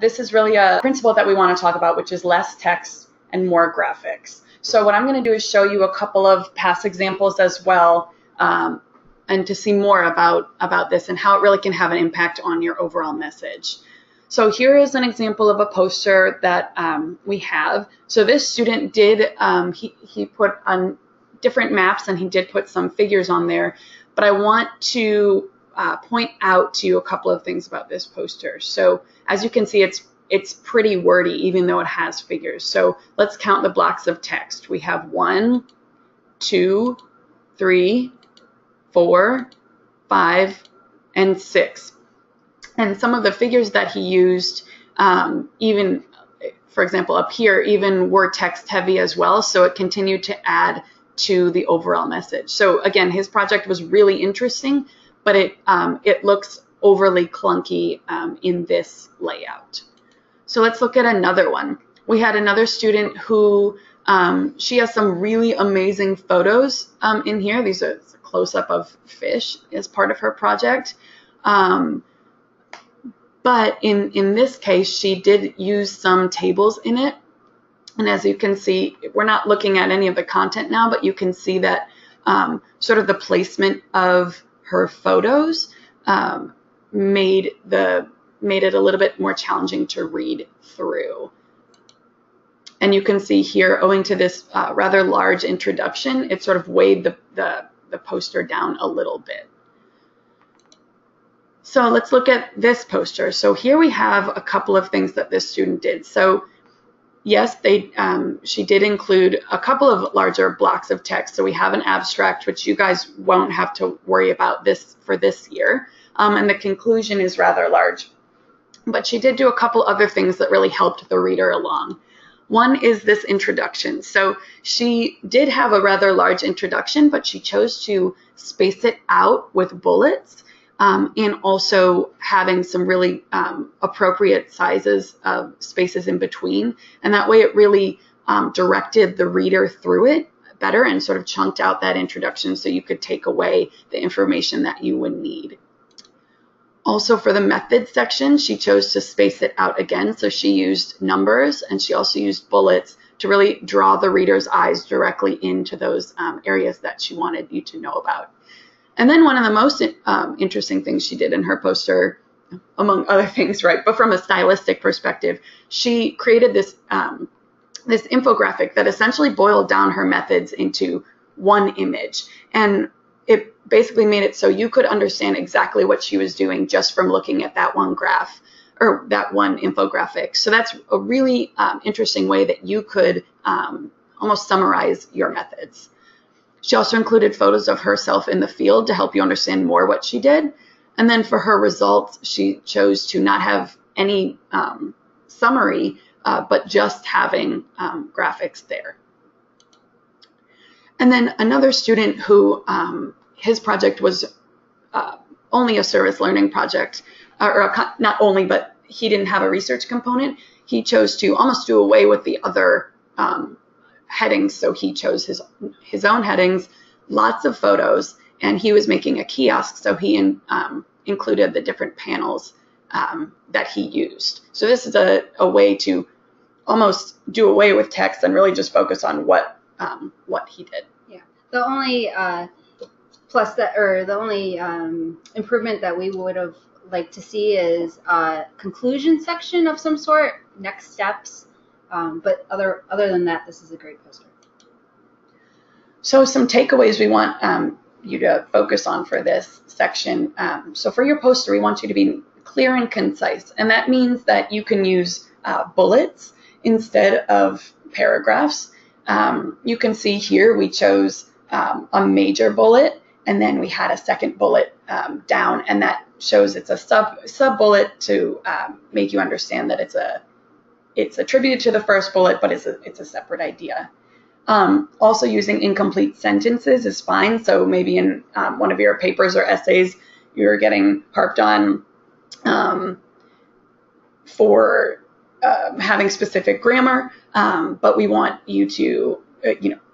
This is really a principle that we want to talk about, which is less text and more graphics. So what I'm going to do is show you a couple of past examples as well, and to see more about this and how it really can have an impact on your overall message. So here is an example of a poster that we have. So this student did, he put on different maps and he did put some figures on there, but I want to point out to you a couple of things about this poster. So as you can see, it's pretty wordy, even though it has figures. So let's count the blocks of text. We have 1, 2, 3, 4, 5, and 6. And some of the figures that he used, even, for example, up here, even were text heavy as well, so it continued to add to the overall message. So again, his project was really interesting, but it looks overly clunky in this layout. So let's look at another one. We had another student who, she has some really amazing photos in here. These are a close-up of fish as part of her project. But in this case, she did use some tables in it. And as you can see, we're not looking at any of the content now, but you can see that sort of the placement of her photos made it a little bit more challenging to read through. And you can see here, owing to this rather large introduction, it sort of weighed the poster down a little bit. So let's look at this poster. So here we have a couple of things that this student did. So yes, she did include a couple of larger blocks of text. So we have an abstract, which you guys won't have to worry about this for this year. And the conclusion is rather large. But she did do a couple other things that really helped the reader along. One is this introduction. So she did have a rather large introduction, but she chose to space it out with bullets. And also having some really appropriate sizes of spaces in between. And that way it really directed the reader through it better and sort of chunked out that introduction so you could take away the information that you would need. Also for the method section, she chose to space it out again. So she used numbers and she also used bullets to really draw the reader's eyes directly into those areas that she wanted you to know about. And then one of the most interesting things she did in her poster, among other things, right, but from a stylistic perspective, she created this, this infographic that essentially boiled down her methods into one image. And it basically made it so you could understand exactly what she was doing just from looking at that one graph or that one infographic. So that's a really interesting way that you could almost summarize your methods. She also included photos of herself in the field to help you understand more what she did. And then for her results, she chose to not have any summary, but just having graphics there. And then another student who, his project was only a service learning project, or not only, but he didn't have a research component. He chose to almost do away with the other headings, so he chose his own headings, lots of photos, and he was making a kiosk, so he included the different panels that he used. So this is a way to almost do away with text and really just focus on what he did. Yeah, the only improvement that we would have liked to see is a conclusion section of some sort, next steps. But other than that, this is a great poster. So some takeaways we want you to focus on for this section. So for your poster, we want you to be clear and concise. And that means that you can use bullets instead of paragraphs. You can see here we chose a major bullet, and then we had a second bullet down. And that shows it's a sub-bullet to make you understand that it's attributed to the first bullet, but it's a separate idea. Also, using incomplete sentences is fine. So maybe in one of your papers or essays, you're getting harped on for having specific grammar, but we want you to,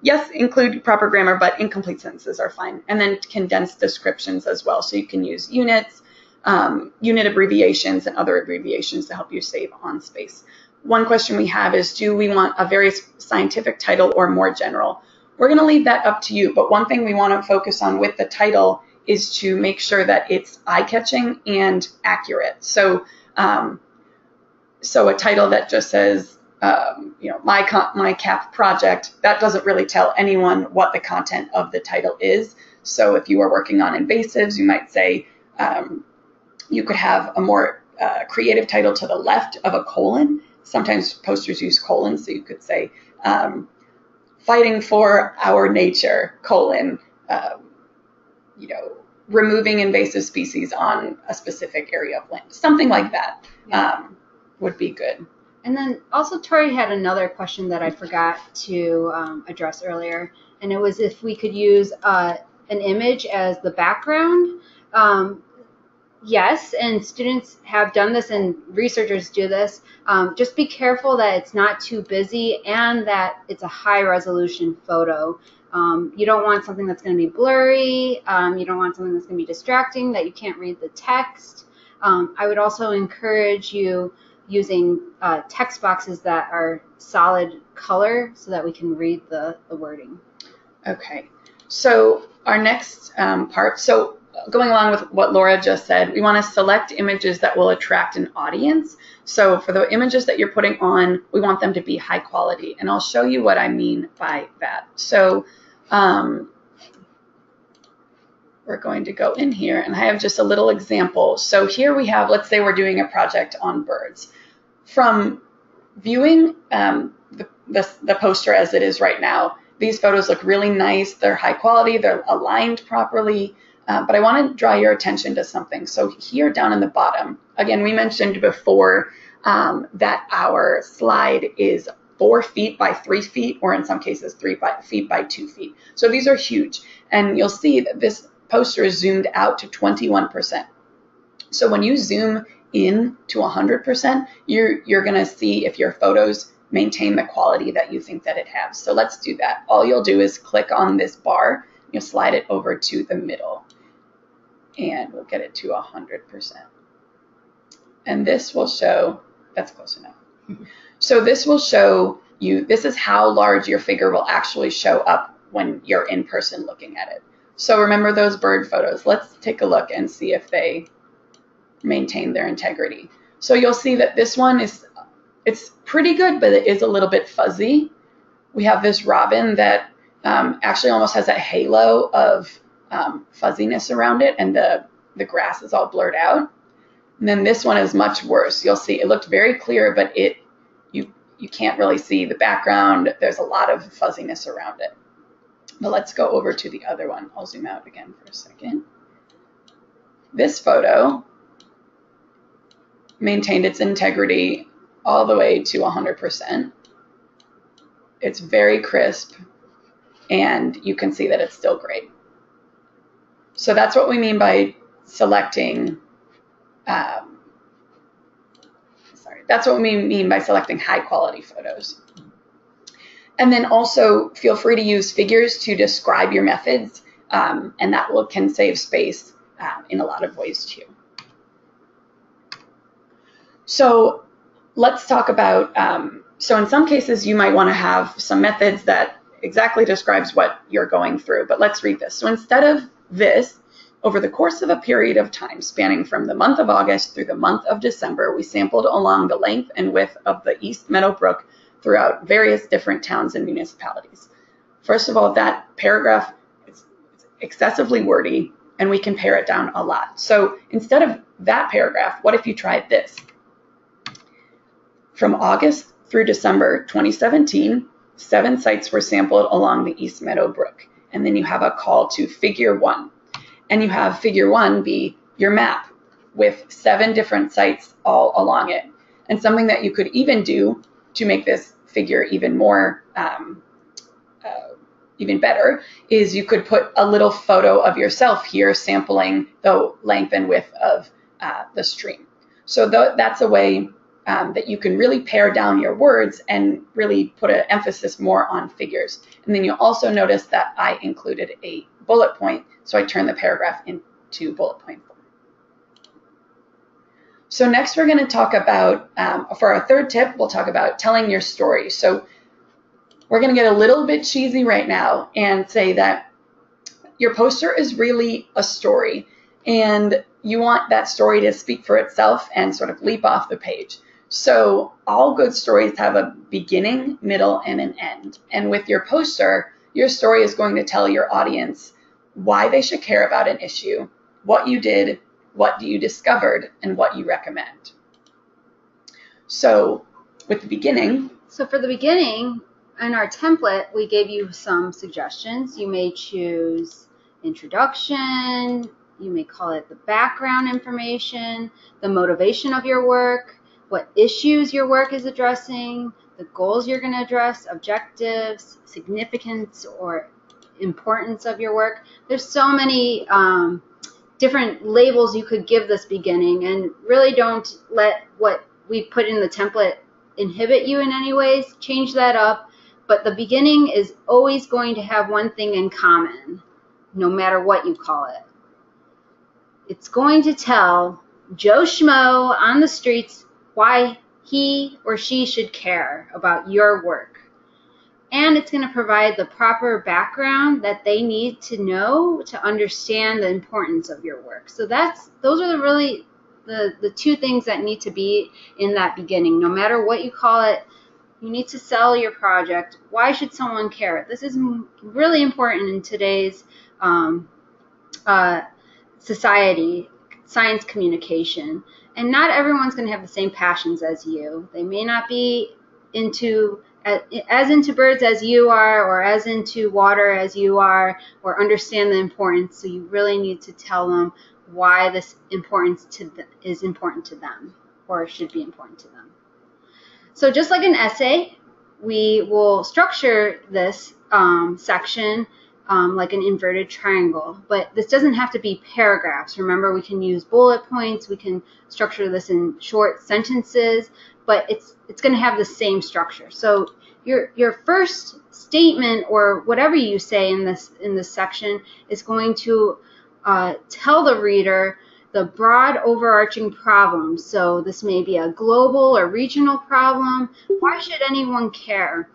yes, include proper grammar, but incomplete sentences are fine. And then condensed descriptions as well. So you can use units, unit abbreviations and other abbreviations to help you save on space. One question we have is, do we want a very scientific title or more general? We're going to leave that up to you, but one thing we want to focus on with the title is to make sure that it's eye-catching and accurate. So, so a title that just says, you know, my CAP project, that doesn't really tell anyone what the content of the title is. So if you are working on invasives, you might say, you could have a more creative title to the left of a colon. Sometimes posters use colons, so you could say, fighting for our nature, colon, you know, removing invasive species on a specific area of land. Something like that would be good. And then also Tori had another question that I forgot to address earlier, and it was if we could use an image as the background. Yes, and students have done this and researchers do this. Just be careful that it's not too busy and that it's a high resolution photo. You don't want something that's going to be blurry. You don't want something that's going to be distracting, that you can't read the text. I would also encourage you using text boxes that are solid color so that we can read the wording. Okay, so our next part, so going along with what Laura just said, we want to select images that will attract an audience. So for the images that you're putting on, we want them to be high quality, and I'll show you what I mean by that. So we're going to go in here, and I have just a little example. So here we have, let's say we're doing a project on birds. From viewing the poster as it is right now, these photos look really nice, they're high quality, they're aligned properly, but I want to draw your attention to something. So here down in the bottom, again, we mentioned before that our slide is 4 feet by 3 feet, or in some cases 3 feet by 2 feet. So these are huge, and you'll see that this poster is zoomed out to 21%. So when you zoom in to 100%, you're going to see if your photos maintain the quality that you think that it has. So let's do that. All you'll do is click on this bar, you'll slide it over to the middle, and we'll get it to 100%. And this will show, that's close enough. So this will show you, this is how large your figure will actually show up when you're in person looking at it. So remember those bird photos. Let's take a look and see if they maintain their integrity. So you'll see that this one is, it's pretty good, but it is a little bit fuzzy. We have this robin that actually almost has a halo of fuzziness around it, and the grass is all blurred out. And then this one is much worse. You'll see it looked very clear, but it you can't really see the background. There's a lot of fuzziness around it. But let's go over to the other one. I'll zoom out again for a second. This photo maintained its integrity all the way to 100%. It's very crisp, and you can see that it's still great. So that's what we mean by selecting, that's what we mean by selecting high quality photos. And then also feel free to use figures to describe your methods, and that can save space in a lot of ways too. So let's talk about, so in some cases you might want to have some methods that exactly describes what you're going through, but let's read this. So instead of this, over the course of a period of time spanning from the month of August through the month of December, we sampled along the length and width of the East Meadow Brook throughout various different towns and municipalities. First of all, that paragraph is excessively wordy, and we can pare it down a lot. So instead of that paragraph, what if you tried this? From August through December 2017, 7 sites were sampled along the East Meadow Brook. And then you have a call to figure 1. And you have figure 1 be your map with 7 different sites all along it. And something that you could even do to make this figure even more, even better, is you could put a little photo of yourself here sampling the length and width of the stream. So that's a way that you can really pare down your words and really put an emphasis more on figures. And then you'll also notice that I included a bullet point, so I turned the paragraph into bullet point form. So next we're going to talk about, for our third tip, we'll talk about telling your story. So we're going to get a little bit cheesy right now and say that your poster is really a story, and you want that story to speak for itself and sort of leap off the page. So all good stories have a beginning, middle, and an end. And with your poster, your story is going to tell your audience why they should care about an issue, what you did, what you discovered, and what you recommend. So with the beginning. So for the beginning, in our template, we gave you some suggestions. You may choose introduction. You may call it the background information, the motivation of your work, what issues your work is addressing, the goals you're going to address, objectives, significance or importance of your work. There's so many different labels you could give this beginning, and really don't let what we put in the template inhibit you in any ways. Change that up, but the beginning is always going to have one thing in common, no matter what you call it. It's going to tell Joe Schmo on the streets why he or she should care about your work. And it's going to provide the proper background that they need to know to understand the importance of your work. So those are the two things that need to be in that beginning. No matter what you call it, you need to sell your project. Why should someone care? This is really important in today's society, science communication. And not everyone's going to have the same passions as you. They may not be as into birds as you are, or as into water as you are, or understand the importance. So you really need to tell them why this is important to them, or should be important to them. So just like an essay, we will structure this section like an inverted triangle, but this doesn't have to be paragraphs. Remember, we can use bullet points, we can structure this in short sentences, but it's going to have the same structure. So your first statement, or whatever you say in this section, is going to tell the reader the broad overarching problem. So this may be a global or regional problem. Why should anyone care?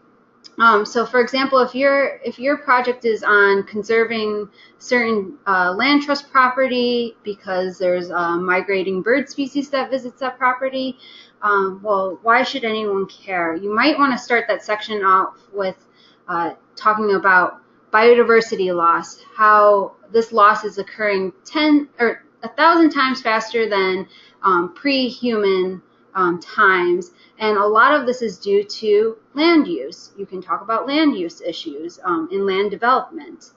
So, for example, if your project is on conserving certain land trust property because there's a migrating bird species that visits that property, well, why should anyone care? You might want to start that section off with talking about biodiversity loss, how this loss is occurring 10 or 1,000 times faster than pre-human times, and a lot of this is due to land use. You can talk about land use issues in land development,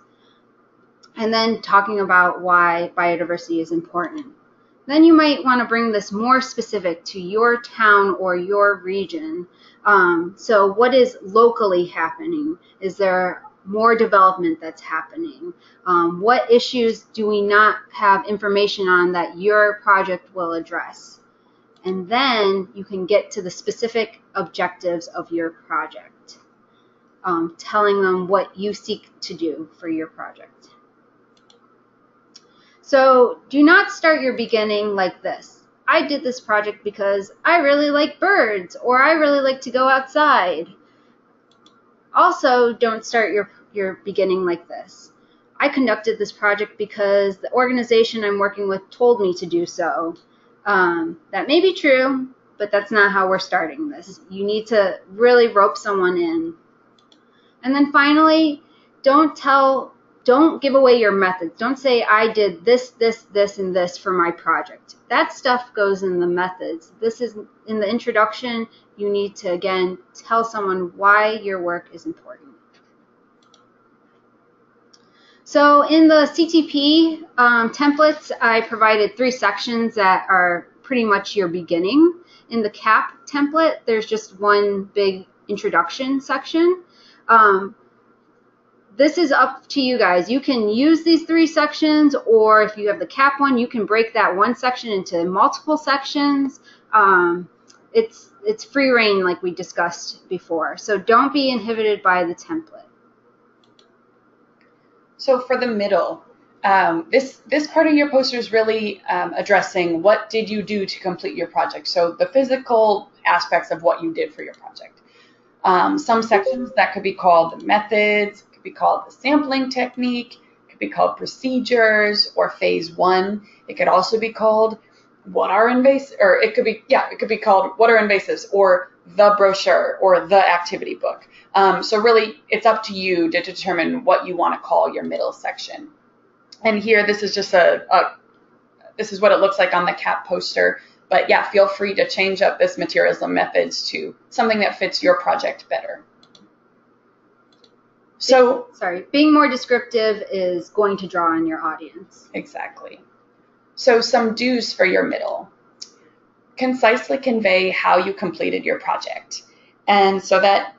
and then talking about why biodiversity is important. Then you might want to bring this more specific to your town or your region. So what is locally happening? Is there more development that's happening? What issues do we not have information on that your project will address? And then you can get to the specific objectives of your project, telling them what you seek to do for your project. So do not start your beginning like this. I did this project because I really like birds, or I really like to go outside. Also, don't start your beginning like this. I conducted this project because the organization I'm working with told me to do so. That may be true, but that's not how we're starting this. You need to really rope someone in. And then finally, don't give away your methods. Don't say, I did this, this, this, and this for my project. That stuff goes in the methods. This is in the introduction. You need to, again, tell someone why your work is important. So in the CTP templates, I provided three sections that are pretty much your beginning. In the CAP template, there's just one big introduction section. This is up to you guys. You can use these three sections, or if you have the CAP one, you can break that one section into multiple sections. It's free reign, like we discussed before. So don't be inhibited by the template. So for the middle, This part of your poster is really addressing what did you do to complete your project, so the physical aspects of what you did for your project. Some sections that could be called methods, could be called the sampling technique, could be called procedures or phase 1. It could also be called what are invasives, or it could be called what are invasives, or the brochure, or the activity book. So really, it's up to you to determine what you want to call your middle section. And here, this is just this is what it looks like on the CAP poster. But yeah, feel free to change up this materials and methods to something that fits your project better. So, sorry, being more descriptive is going to draw on your audience. Exactly. So some do's for your middle. Concisely convey how you completed your project. And so that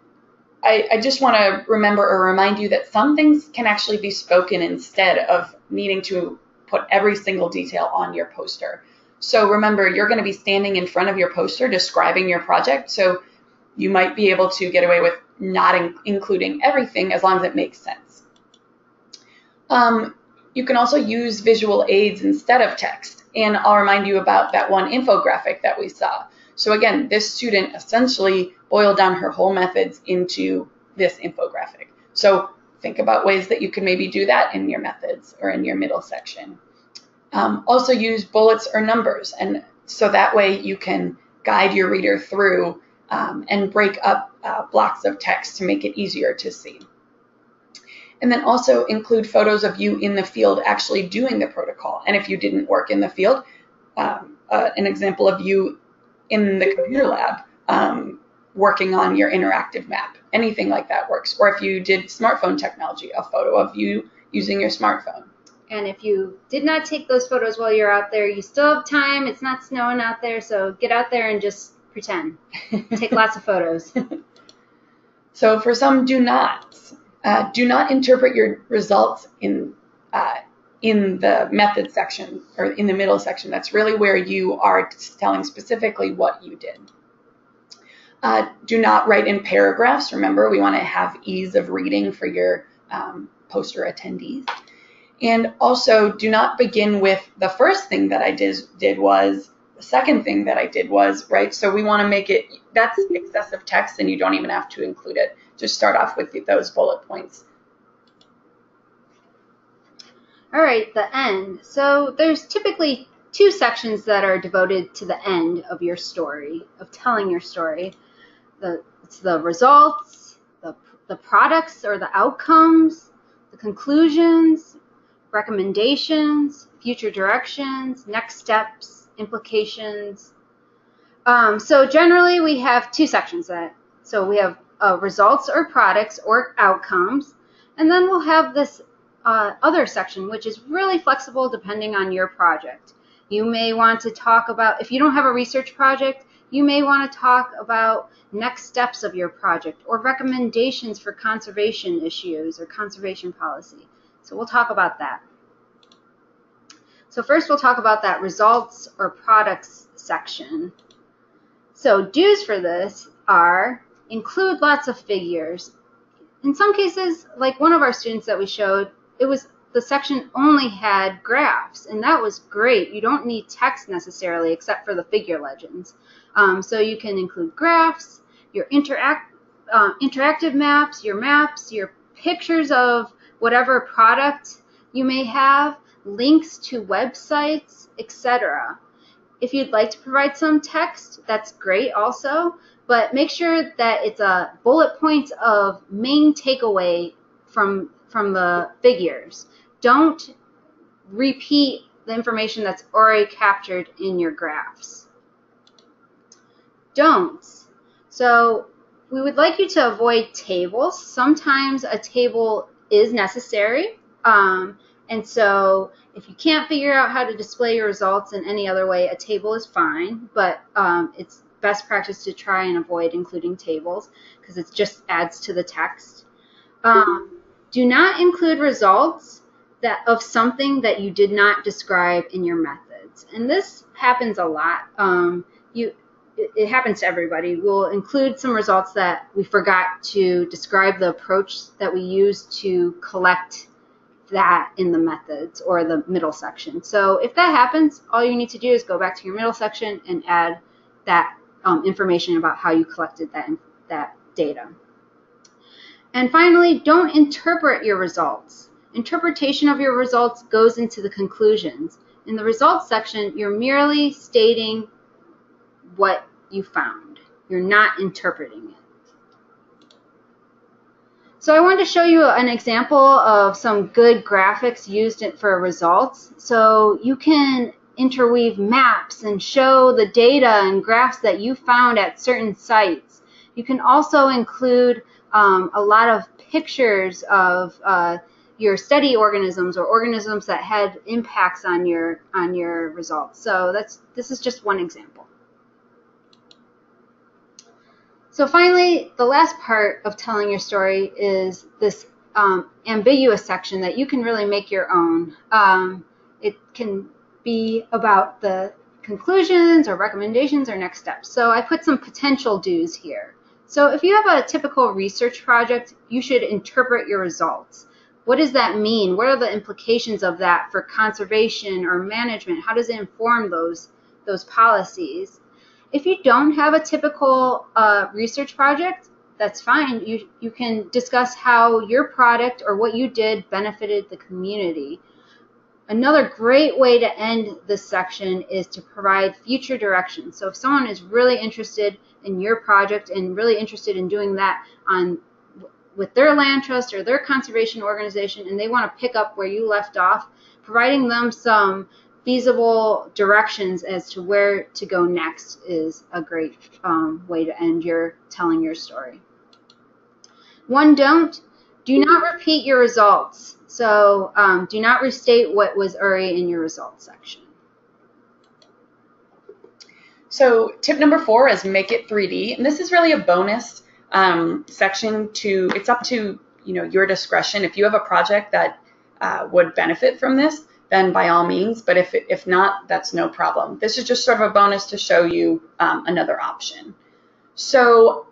I just want to remember or remind you that some things can actually be spoken instead of needing to put every single detail on your poster. So remember, you're going to be standing in front of your poster describing your project, so you might be able to get away with not including everything as long as it makes sense. You can also use visual aids instead of text, and I'll remind you about that one infographic that we saw. So again, this student essentially boiled down her whole methods into this infographic. So think about ways that you can maybe do that in your methods or in your middle section. Also use bullets or numbers, and so that way you can guide your reader through and break up blocks of text to make it easier to see. And then also include photos of you in the field actually doing the protocol, and if you didn't work in the field, an example of you in the computer lab working on your interactive map. Anything like that works. Or if you did smartphone technology, a photo of you using your smartphone. And if you did not take those photos while you're out there, you still have time. It's not snowing out there, so get out there and just pretend. Take lots of photos. So for some do nots, do not interpret your results in the method section or in the middle section. That's really where you are telling specifically what you did. Do not write in paragraphs. Remember, we want to have ease of reading for your poster attendees. And also, do not begin with the first thing that I did was, the second thing that I did was, right? So we want to make it, that's excessive text and you don't even have to include it. Just start off with those bullet points. All right, the end. So there's typically two sections that are devoted to the end of your story, of telling your story. It's the results, the products or the outcomes, the conclusions, recommendations, future directions, next steps, implications. So generally we have two sections that. So we have results or products or outcomes, and then we'll have this other section, which is really flexible depending on your project. You may want to talk about, if you don't have a research project, you may want to talk about next steps of your project or recommendations for conservation issues or conservation policy. So we'll talk about that. So first we'll talk about that results or products section. So do's for this are include lots of figures. In some cases, like one of our students that we showed, it was the section only had graphs, and that was great. You don't need text necessarily except for the figure legends. So you can include graphs, your interactive maps, your pictures of whatever product you may have, links to websites, etc. If you'd like to provide some text, that's great also, but make sure that it's a bullet points of main takeaway from the figures. Don't repeat the information that's already captured in your graphs. Don'ts. So we would like you to avoid tables. Sometimes a table is necessary, and so if you can't figure out how to display your results in any other way, a table is fine, but it's best practice to try and avoid including tables because it just adds to the text. Do not include results of something that you did not describe in your methods, and this happens a lot. It happens to everybody. We'll include some results that we forgot to describe the approach that we used to collect that in the methods or the middle section. So if that happens, all you need to do is go back to your middle section and add that information about how you collected that data. And finally, don't interpret your results. Interpretation of your results goes into the conclusions. In the results section, you're merely stating what you found. You're not interpreting it. So I wanted to show you an example of some good graphics used for results. So you can interweave maps and show the data and graphs that you found at certain sites. You can also include a lot of pictures of your study organisms or organisms that had impacts on your results. So this is just one example. So finally, the last part of telling your story is this ambiguous section that you can really make your own. It can be about the conclusions or recommendations or next steps. So I put some potential do's here. So if you have a typical research project, you should interpret your results. What does that mean? What are the implications of that for conservation or management? How does it inform those policies? If you don't have a typical research project, that's fine. You can discuss how your product or what you did benefited the community. Another great way to end this section is to provide future direction. So if someone is really interested in your project and really interested in doing that with their land trust or their conservation organization, and they want to pick up where you left off, providing them some feasible directions as to where to go next is a great way to end your telling your story. One don't, do not repeat your results. So do not restate what was already in your results section. So tip number 4 is make it 3D. And this is really a bonus section to, it's up to your discretion. If you have a project that would benefit from this, then by all means, but if not, that's no problem. This is just sort of a bonus to show you another option. So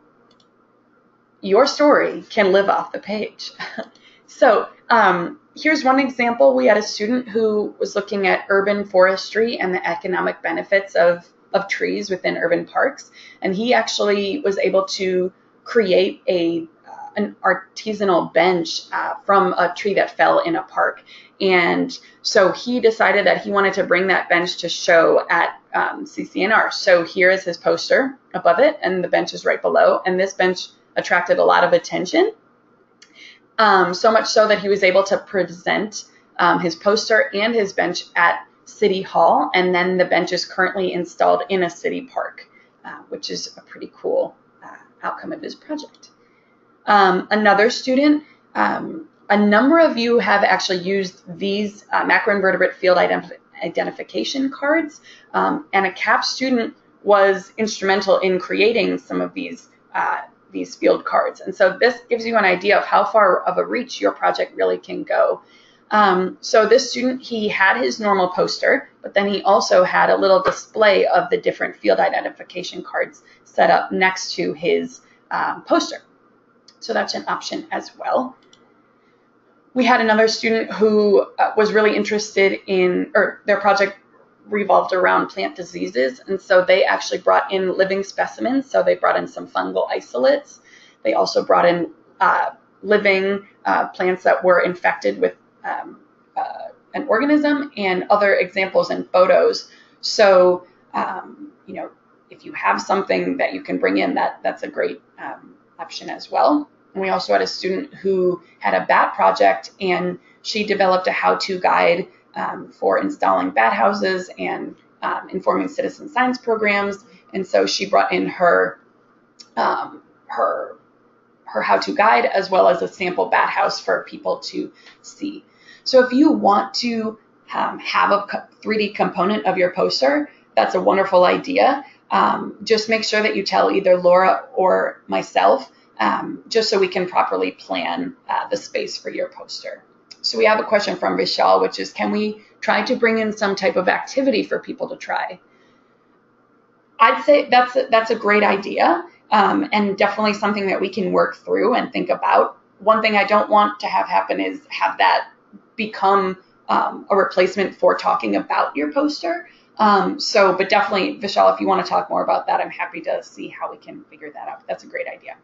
your story can live off the page. So here's one example. We had a student who was looking at urban forestry and the economic benefits of trees within urban parks, and he actually was able to create an artisanal bench from a tree that fell in a park. And so he decided that he wanted to bring that bench to show at CCNR. So here is his poster above it, and the bench is right below. And this bench attracted a lot of attention, so much so that he was able to present his poster and his bench at City Hall. And then the bench is currently installed in a city park, which is a pretty cool outcome of his project. Another student, a number of you have actually used these macroinvertebrate field identification cards, and a CAP student was instrumental in creating some of these field cards. And so this gives you an idea of how far of a reach your project really can go. So this student, he had his normal poster, but then he also had a little display of the different field identification cards set up next to his poster. So that's an option as well. We had another student who was really interested in, or their project revolved around plant diseases, and so they actually brought in living specimens. So they brought in some fungal isolates. They also brought in living plants that were infected with an organism, and other examples and photos. So, if you have something that you can bring in, that's a great option as well. And we also had a student who had a bat project, and she developed a how-to guide for installing bat houses and informing citizen science programs. And so she brought in her how-to guide, as well as a sample bat house for people to see. So if you want to have a 3D component of your poster, that's a wonderful idea. Just make sure that you tell either Laura or myself, just so we can properly plan the space for your poster. So we have a question from Vishal, which is, can we try to bring in some type of activity for people to try? I'd say that's a great idea, and definitely something that we can work through and think about. One thing I don't want to have happen is have that become a replacement for talking about your poster. But definitely, Vishal, if you want to talk more about that, I'm happy to see how we can figure that out. That's a great idea.